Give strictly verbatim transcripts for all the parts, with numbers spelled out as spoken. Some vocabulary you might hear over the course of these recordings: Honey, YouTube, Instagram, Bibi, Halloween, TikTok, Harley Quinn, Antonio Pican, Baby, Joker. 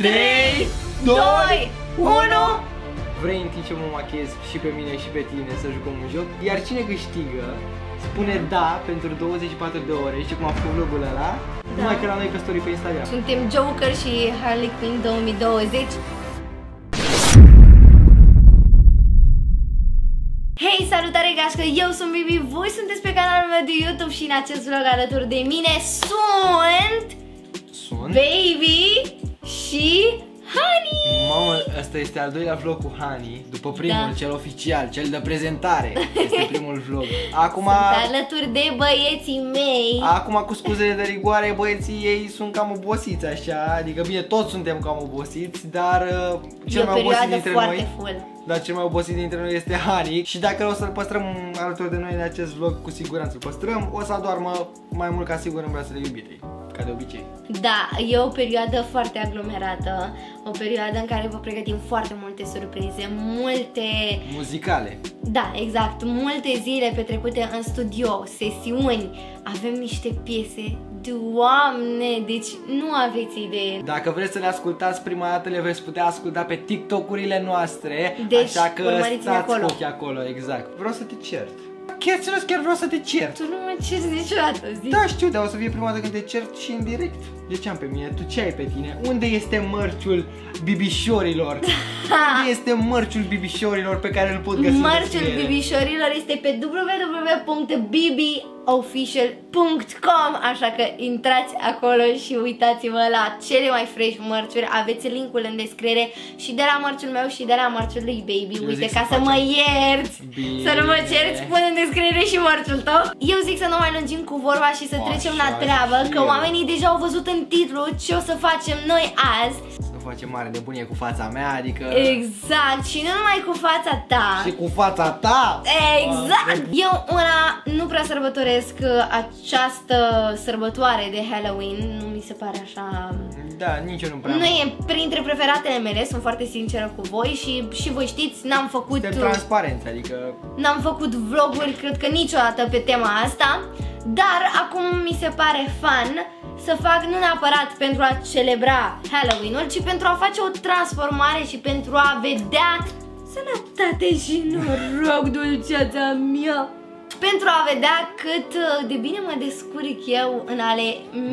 trei, doi, unu. Vrei în timp ce mă machez și pe mine și pe tine să jucăm un joc? Iar cine câștigă spune da pentru douăzeci și patru de ore. Știi cum a făcut vlogul ăla? Da. Numai că la noi pe story pe Instagram. Suntem Joker și Harley Quinn două mii douăzeci. Hei, salutare gașcă, eu sunt Bibi, voi sunteți pe canalul meu de YouTube și în acest vlog alături de mine sunt... Sunt? Baby și... Honey! Mamă, ăsta este al doilea vlog cu Honey, după primul, da. Cel oficial, cel de prezentare. Este primul vlog. Acum, sunt alături de băieții mei. Acum, cu scuzele de rigoare, băieții ei sunt cam obosiți, așa. Adică, bine, toți suntem cam obosiți, dar uh, cel mai obosit dintre noi... Full. Dar cel mai obosit dintre noi este Honey. Și dacă o să-l păstrăm alături de noi în acest vlog, cu siguranță îl păstrăm. O să adoarmă mai mult ca sigur în brațele iubitei, ca de obicei. Da, e o perioadă foarte aglomerată, o perioadă în care vă pregătim foarte multe surprize, multe... Muzicale. Da, exact, multe zile petrecute în studio, sesiuni, avem niște piese, Doamne, deci nu aveți idee. Dacă vreți să le ascultați prima dată, le veți putea asculta pe TikTok-urile noastre, deci, așa că stați acolo. Ochii acolo, exact. Vreau să te cert. Chiar serios, chiar vreau să te cert. Tu nu mă cerți niciodată, zici. Da, știu, dar o să fie prima dată când te cert și în direct. De ce am pe mine? Tu ce ai pe tine? Unde este mărciul bibișorilor? Unde este mărciul bibișorilor pe care îl pot găsi? Mărciul bibișorilor este pe w w w punct bibi oficial punct com. Așa că intrați acolo și uitați-vă la cele mai fresh mărciuri. Aveți linkul în descriere și de la mărciul meu și de la mărciul lui Baby. Eu uite, ca să, să mă ierți, bine. Să nu mă cerți, pun în descriere și mărciul tău. Eu zic să nu mai lungim cu vorba și să așa trecem la treabă, că oamenii deja au văzut în titlu ce o să facem noi azi. Să facem mare nebunie cu fața mea, adică... Exact, și nu numai cu fața ta. Și cu fața ta? Exact! A, eu una nu prea sărbătoresc această sărbătoare de Halloween, nu mi se pare așa... Da, nici eu nu prea... Nu e printre preferatele mele, sunt foarte sinceră cu voi și, și voi știți, n-am făcut... Suntem transparenți, adică... N-am făcut vloguri, cred că niciodată, pe tema asta, dar acum mi se pare fun să fac nu neapărat pentru a celebra Halloween-ul, ci pentru a face o transformare și pentru a vedea sănătate și noroc, dulceața mea, pentru a vedea cât de bine mă descurc eu în ale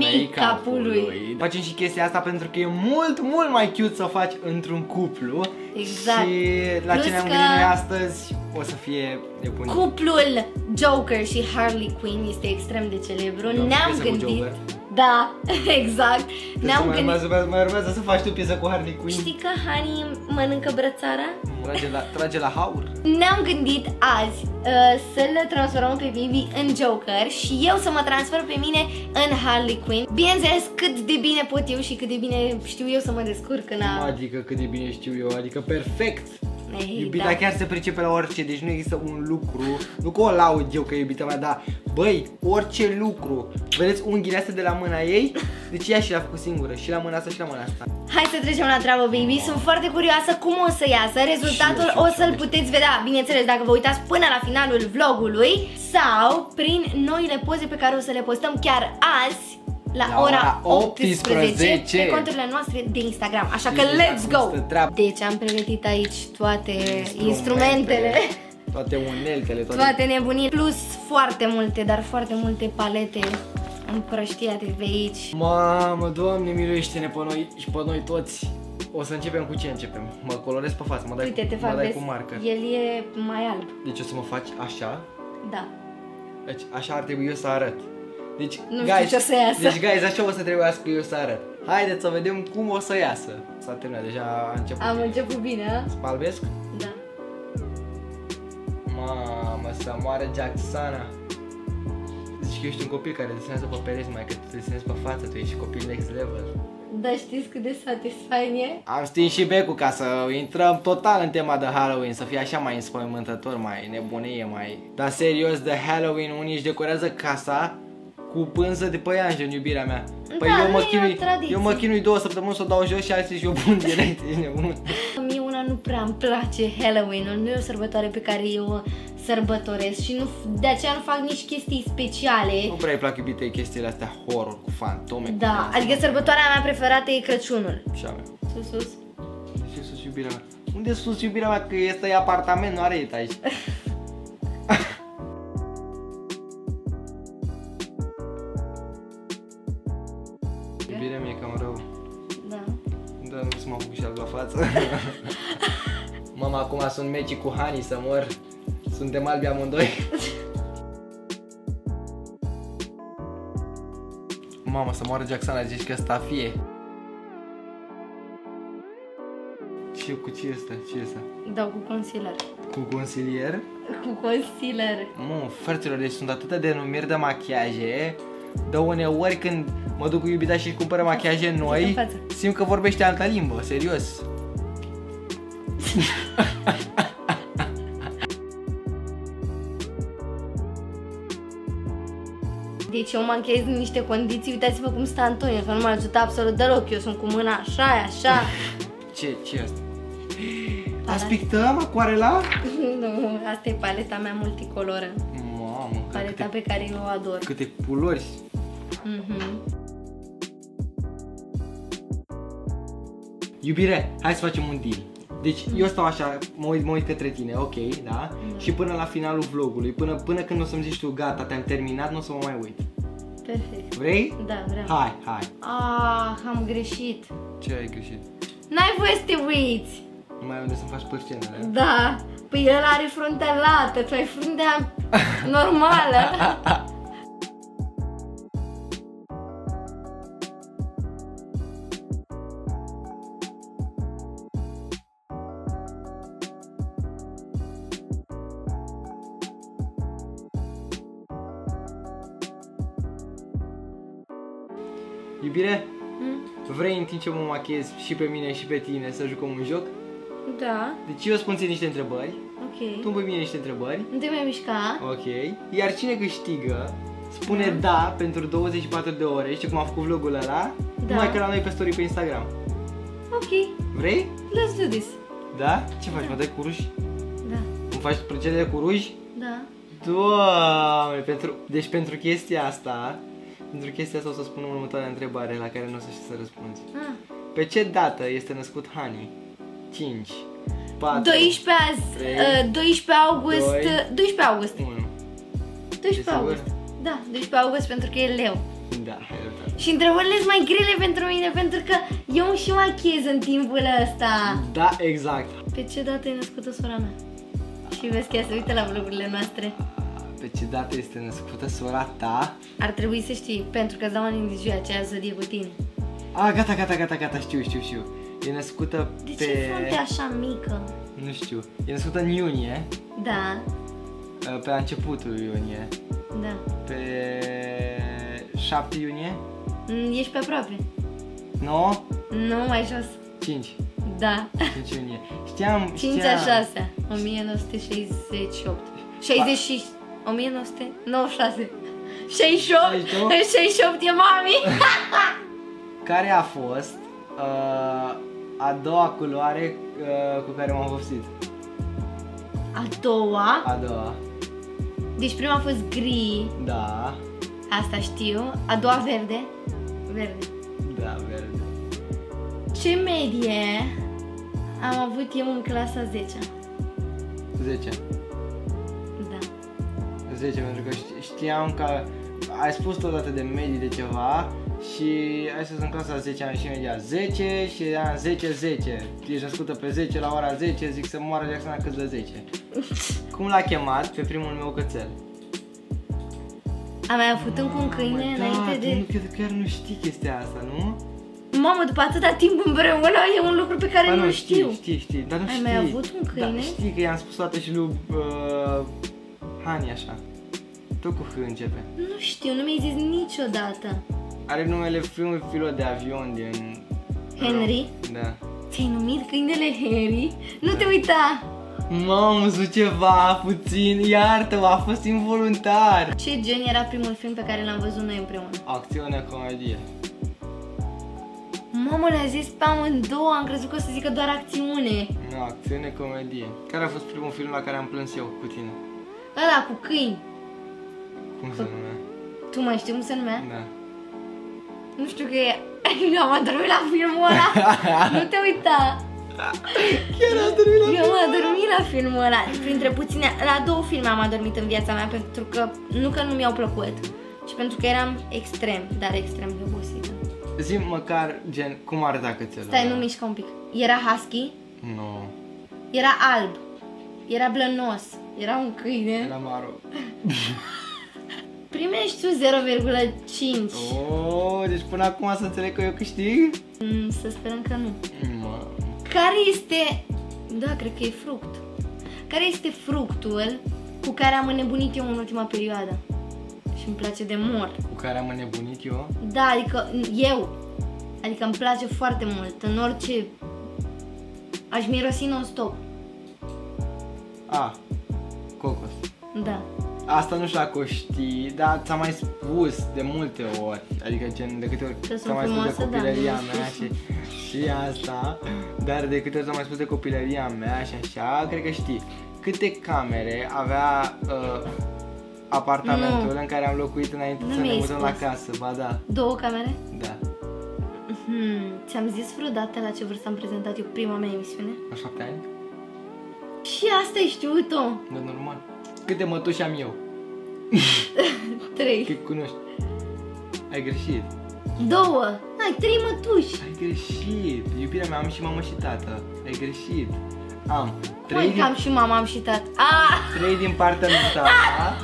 make-up-ului. Facem și chestia asta pentru că e mult, mult mai cute să faci într-un cuplu. Exact. Și la plus ce ne-am gândit noi astăzi o să fie nebunit. Cuplul Joker și Harley Quinn este extrem de celebru. Ne-am gândit... Da, exact. Ne-am gândit... Mai urmează, mai urmează să faci tu piesă cu Harley Quinn. Știi că Honey mănâncă brățara? Trage la, trage la haur. Ne-am gândit azi uh, să-l transformăm pe Bibi în Joker și eu să mă transfer pe mine în Harley Quinn. Bineînțeles cât de bine pot eu și cât de bine știu eu să mă descurc în a... Adică cât de bine știu eu, adică perfect. Ei, iubita da. Chiar se pricepe la orice, deci nu există un lucru. Nu că o laud eu că e iubita mea, dar băi, orice lucru. Vedeți unghiile astea de la mâna ei? Deci ea și l-a făcut singură, și la mâna asta și la mâna asta. Hai să trecem la treabă, Baby, sunt foarte curioasă cum o să iasă. Rezultatul o să-l puteți vedea, bineînțeles, dacă vă uitați până la finalul vlogului sau prin noile poze pe care o să le postăm chiar azi la, la ora optsprezece pe conturile noastre de Instagram. Așa că let's go! Deci am pregătit aici toate instrumentele, instrumentele toate uneltele, toate, toate nebunii, plus foarte multe, dar foarte multe palete împrăștiate pe aici. Mamă, Doamne, miluiește-ne pe noi și pe noi toți. O să începem cu ce începem? Mă colorez pe față, mă dai, uite, cu, te fac mă dai cu marker. El e mai alb. Deci o să mă faci așa? Da. Deci așa ar trebui eu să arăt. Deci, nu guys, știu ce să iasă. Deci, guys, așa o să trebuiască eu să arăt. Haideți să vedem cum o să iasă. S-a terminat, deja a început. Am bine. început bine. Spalbesc? Da. Mamă, să moare Jacksana. Zici că ești un copil care desenează pe pereți, mai că tu desenezi pe față, tu ești copil next level. Dar știți cât de satisfying e? Am stins și becul ca să intrăm total în tema de Halloween, să fie așa mai înspăimântător, mai nebunie, mai... Dar serios, de Halloween unii își decorează casa cu pânză de păianjen, iubirea mea. Păi da, eu, mă chinui, eu mă chinui două săptămâni să o dau jos și azi și eu pun direct. Mie una personal nu prea îmi place Halloween-ul, nu e o sărbătoare pe care eu o sărbătoresc și nu, de aceea nu fac nici chestii speciale. Nu prea îi plac iubitei chestiile astea horror cu fantome. Da, cu adică sărbătoarea mea preferată e Crăciunul. Și a mea. Sus, sus. Sus, sus, iubirea mea. Unde sus, iubirea mea? Că ăsta e apartament, nu are etaj. Iubirea mea e cam rău. Da. Dar nu să mă apuc și alt la față. Mama, acum sunt meci cu Honey să mor. Suntem albi amândoi. Mama, să moară Jacksana, zici că asta fie. Ce, cu ce este? Ce este? Dau cu consilier. Cu consilier? Cu consilier. Mă, frăților, deci sunt atâtea de numiri de machiaje. Dar uneori când mă duc cu iubita și își cumpără machiaje noi, simt că vorbește alta limbă, serios. Deci eu mă încheiez în niște condiții, uitați-vă cum stă Antonio, că nu m-a ajutat absolut deloc, eu sunt cu mâna așa, așa. Ce, ce e asta? Aspictăm acoarela? Nu, asta e paleta mea multicoloră. Mamă, paleta câte, pe care eu o ador. Câte culori! Mm-hmm. Iubire, hai să facem un deal. Deci eu stau așa, mă uit, mă uit către tine, ok, da? Mm. Și până la finalul vlogului, până, până când o să-mi zici tu, gata, te-am terminat, nu o să mă mai uit. Perfect. Vrei? Da, vreau. Hai, hai. Ah, am greșit. Ce ai greșit? N-ai voie să te uiți. Nu mai ai unde să faci pârcenele. Da, păi el are fruntea lată, tu ai fruntea normală. Iubire, mm? Vrei în timp ce mă machiez și pe mine și pe tine să jucăm un joc? Da. Deci eu spun ție niște întrebări, okay. Tu îmi pui mie niște întrebări. Nu te mai mișca. Ok. Iar cine câștigă spune mm. da pentru douăzeci și patru de ore, știi cum am făcut vlogul ăla? Da. Numai că la noi pe story pe Instagram. Ok. Vrei? Let's do this. Da? Ce faci? Da. Mă dai cu ruj? Da. Îmi faci plăcere cu ruj? Da. Doamne, pentru... deci pentru chestia asta... Pentru chestia asta o să spun următoarea întrebare la care nu o să știi să răspunzi. Ah. Pe ce dată este născut Honey? cinci, patru, doisprezece august. Da, doisprezece august pentru că e leu. Da, hai dreptate. Și întrebările sunt mai grele pentru mine pentru că eu îmi și machiez în timpul ăsta. Da, exact. Pe ce dată e născută sora mea? Și vezi că ea se uită la vlogurile noastre. Pe ce dată este născută sora ta? Ar trebui să știi, pentru că îți dau un indiciu, aceea zodie cu tine. A, gata, gata, gata, gata, știu, știu, știu. E născută pe... De ce fruntea așa mică? Nu știu. E născută în iunie. Da. Pe începutul iunie. Da. Pe... șapte iunie? Ești pe aproape. nouă? Nu, mai jos. cinci. Da. cinci iunie. Știam, știam... cincizeci și șase, o mie nouă sute șaizeci și opt. șaizeci și... o mie nouă sute nouăzeci și șase. șaizeci și opt, șaizeci și opt e mami! Care a fost uh, a doua culoare uh, cu care m-am vopsit? A doua? A doua. Deci prima a fost gri. Da. Asta știu. A doua verde. Verde. Da, verde. Ce medie am avut eu în clasa zecea? zece. zece, pentru că știam că ai spus totodată de medii de ceva și ai spus în clasa zece ani și media zece și era în zece zece. Ești născută pe zece la ora zece, zic să moară Jacksona cât de zece. Cum l-a chemat pe primul meu cățel? Am mai avut încă un câine înainte de... Da, tu chiar nu știi chestia asta, nu? Mamă, după atâta timp împreună e un lucru pe care nu știu. Știi, știi, dar nu știi. Ai mai avut un câine? Da, știi că i-am spus toată și lui... Honey, așa. Tot cu H începe. Nu știu, nu mi-ai zis niciodată. Are numele primului pilot de avion din... Henry? Da. Ți-ai numit câinele Henry? Nu te uita! Mamă, zic ceva puțin, iartă-mă, a fost involuntar! Ce gen era primul film pe care l-am văzut noi împreună? Acțiune, comedie. Mamă, le-a zis pe amândouă, am crezut că o să zică doar acțiune. Da, acțiune, comedie. Care a fost primul film la care am plâns eu cu tine? Ăla, cu câini. Cum se numea? Tu mai știi cum se numea? Da. Nu știu că e... Eu am adormit la filmul ăla. Nu te uita. Chiar am adormit la filmul ăla. Eu am adormit la filmul ăla. Printre puține, la două filme am adormit în viața mea, pentru că, nu că nu mi-au plăcut, ci pentru că eram extrem, dar extrem de obosită. Zi măcar, gen, cum arăta cățelul? Stai, nu mișcă un pic. Era husky? Nu. Era alb. Era blănos. Era un câine. Era maro. Primești tu zero virgulă cinci. Oh, deci până acum să înțeleg că eu câștig? Mm, să sperăm că nu. Ma. Care este... Da, cred că e fruct. Care este fructul cu care am înnebunit eu în ultima perioadă? Și îmi place de mor. Cu care am înnebunit eu? Da, adică eu. Adică îmi place foarte mult. În orice... Aș mirosi non-stop. A, cocos. Da. Asta nu știu dacă o știi, dar ți-am mai spus de multe ori, adică gen de câte ori ți-am mai spus de copilăria da, mea și, și asta, dar de câte ori ți-am mai spus de copilăria mea și așa, cred că știi. Câte camere avea uh, apartamentul nu. în care am locuit înainte nu să ne mutăm la casă, ba da. Două camere? Da. Hmm, ți-am zis vreodată la ce vârstă am prezentat eu prima mea emisiune? La șapte ani? Și asta ai știut-o? Da, normal. Câte mătuși am eu? Trei. Cât cunoști? Ai greșit. Două. Ai trei mătuși. Ai greșit. Iubirea mea, am și mamă și tată. Ai greșit. Am. Trei din... am și mamă, am și tată. Ah! Trei din partea lui tata.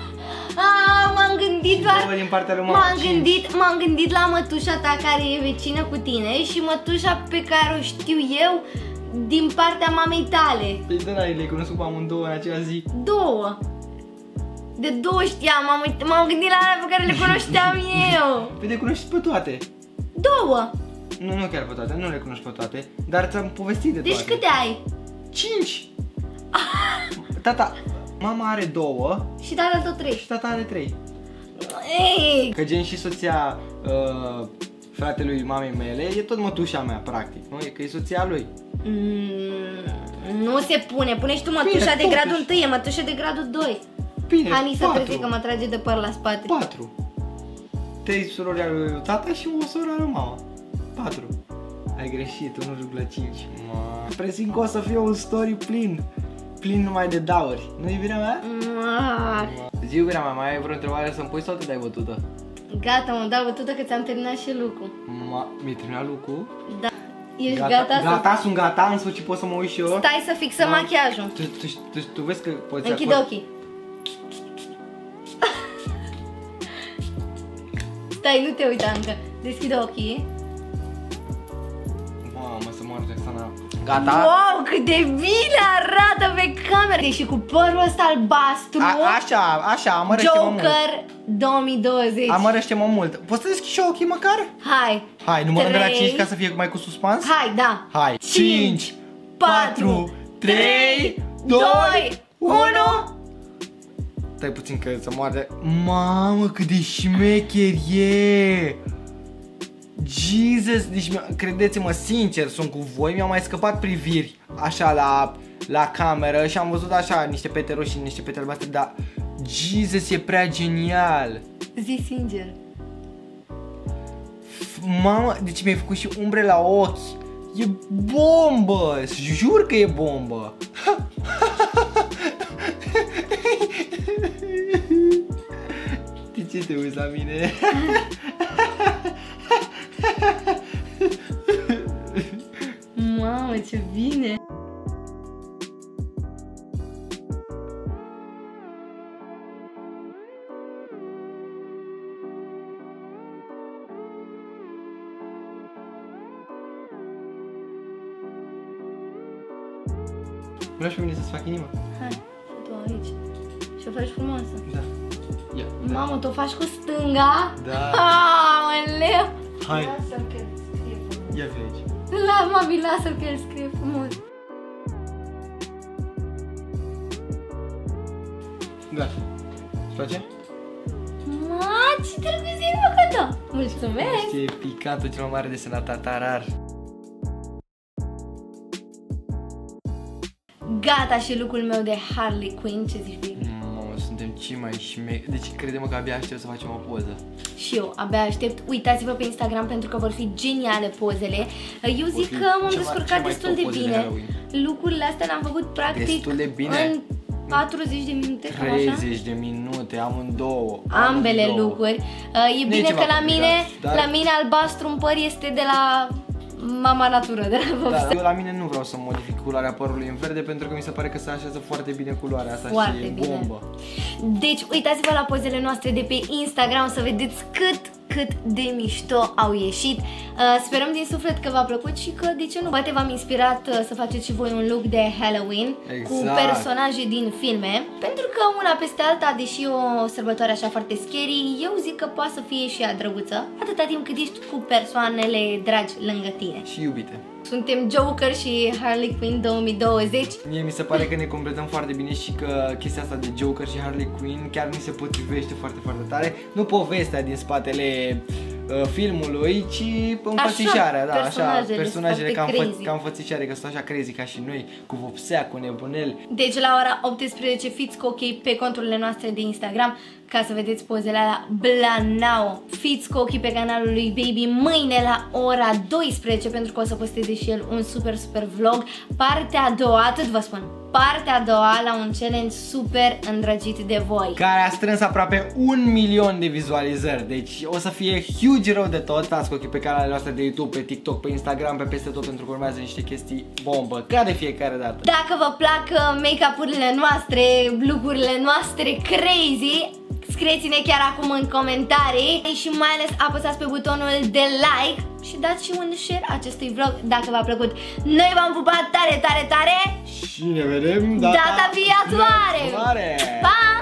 Ah, m-am gândit doar... din partea lui mamă. M-am gândit, m-am gândit la mătușa ta care e vecină cu tine și mătușa pe care o știu eu din partea mamei tale. Păi de la ei le cunosc pe amândouă în acea zi. Două. De două știam, m-am gândit la alea pe care le cunoșteam eu. Păi le cunoști pe toate. Două. Nu, nu chiar pe toate, nu le cunoști pe toate, dar ți-am povestit de toate. Deci câte ai? Cinci. Tata, mama are două. Și tata tot trei. Și tata are trei. Ei. Că gen și soția uh, fratelui mamei mele e tot mătușa mea, practic, nu? E că e soția lui. Mm, nu se pune, pune și tu mătușa. Bine, de totuși. Gradul unu, e mătușa de gradul doi. Bine, Hani să trece că mă trage de păr la spate. patru. Trei surori ale lui tata și o soră ale mama. patru. Ai greșit, unu virgulă cinci. Presim că o să fie un story plin. Plin numai de dauri. Nu-i iubirea mea? Zi, iubirea mea, mai ai vreo întrebare să-mi pui sau te dai bătută? Gata, mă dau bătută că ți-am terminat și lucru. Mi-ai terminat lucru? Da. Ești gata, gata, să... gata, sunt gata, în sfârșit pot să mă uit și eu. Stai să fixăm Ma... machiajul. Tu, tu, tu, tu, tu vezi că poți închid acord... ochii. Stai, nu te uita încă. Deschid ochii. Mamă, să moară Jacksona. Gata. Wow, cât de bine arată pe cameră. Deși cu părul ăsta albastru. A, așa, așa, amărăște-mă mult. Joker două mii douăzeci. Amărăște-mă mult. Poți să deschizi și ochii măcar? Hai. Hai, numărăm de la cinci ca să fie mai cu suspans? Hai, da. Hai. cinci, patru, trei, doi, unu. Stai puțin că să moare. Mamă, cât de șmecher e! Jesus, deci credeți-mă, sincer sunt cu voi, mi-au mai scăpat priviri așa la, la cameră și am văzut așa niște pete roșii, niște pete albastre, dar Jesus, e prea genial! Zi sincer! Mamă, deci mi-ai făcut și umbre la ochi! E bombă! Jur că e bombă! De ce te uiți la mine? Mamă, ce bine! Vreau și pe mine să-ți fac inima? Hai, tu aici. Și o faci frumoasă. Da. Ia, mamă, tu o faci cu stânga? Da. Aoleu! Hai! Lasă-l că el scrie frumos. Ia vei aici. La, mami, lasă-l că el scrie frumos. Da. Îți place? Ma, ce drăguț e făcut-o! Mulțumesc! Este picantul cel mai mare de senat tatarar. Gata și look-ul meu de Harley Quinn, ce zici, Baby? Mamă, suntem cei mai șmeri. Deci crede-mă că abia aștept să facem o poză. Și eu, abia aștept. Uitați-vă pe Instagram pentru că vor fi geniale pozele. Eu zic că m-am descurcat destul de bine. Lucrurile astea le-am făcut practic destul de bine. În patruzeci de minute, treizeci de minute, amândouă. Ambele amândouă. lucruri. Uh, e nu bine e că la mine, dar... la mine albastru în păr este de la mama natură, de la vopsea. Da, eu la mine nu vreau să modific culoarea părului în verde pentru că mi se pare că se așează foarte bine culoarea asta foarte și e bombă. Bine. Deci uitați-vă la pozele noastre de pe Instagram să vedeți cât cât de mișto au ieșit. Sperăm din suflet că v-a plăcut și că, de ce nu, poate v-am inspirat să faceți și voi un look de Halloween, exact, cu personaje din filme. Pentru că una peste alta, deși e o sărbătoare așa foarte scary, eu zic că poate să fie și ea drăguță, atâta timp cât ești cu persoanele dragi lângă tine și iubite. Suntem Joker și Harley Quinn două mii douăzeci. Mie mi se pare că ne completăm foarte bine și că chestia asta de Joker și Harley Quinn chiar mi se potrivește foarte, foarte tare. Nu povestea din spatele uh, filmului, ci înfățișarea, da, personajele, așa, personajele ca, înfă ca înfățișare, că sunt așa crazy ca și noi, cu vopsea, cu nebunel. Deci la ora optsprezece fiți cu ochii pe conturile noastre de Instagram ca să vedeți pozele alea blanao. Fiți cu ochii pe canalul lui Baby mâine la ora douăsprezece pentru că o să posteze și el un super, super vlog. Partea a doua, atât vă spun, partea a doua la un challenge super îndrăgit de voi, care a strâns aproape un milion de vizualizări. Deci o să fie huge rău de tot. Stați cu ochii pe canalele noastre de YouTube, pe TikTok, pe Instagram, pe peste tot pentru că urmează niște chestii bombă, ca de fiecare dată. Dacă vă plac make-up-urile noastre, look-urile noastre crazy, scrieți-ne chiar acum în comentarii și mai ales apăsați pe butonul de like și dați și un share acestui vlog dacă v-a plăcut. Noi v-am pupat tare, tare, tare și ne vedem data, data viitoare! Pa!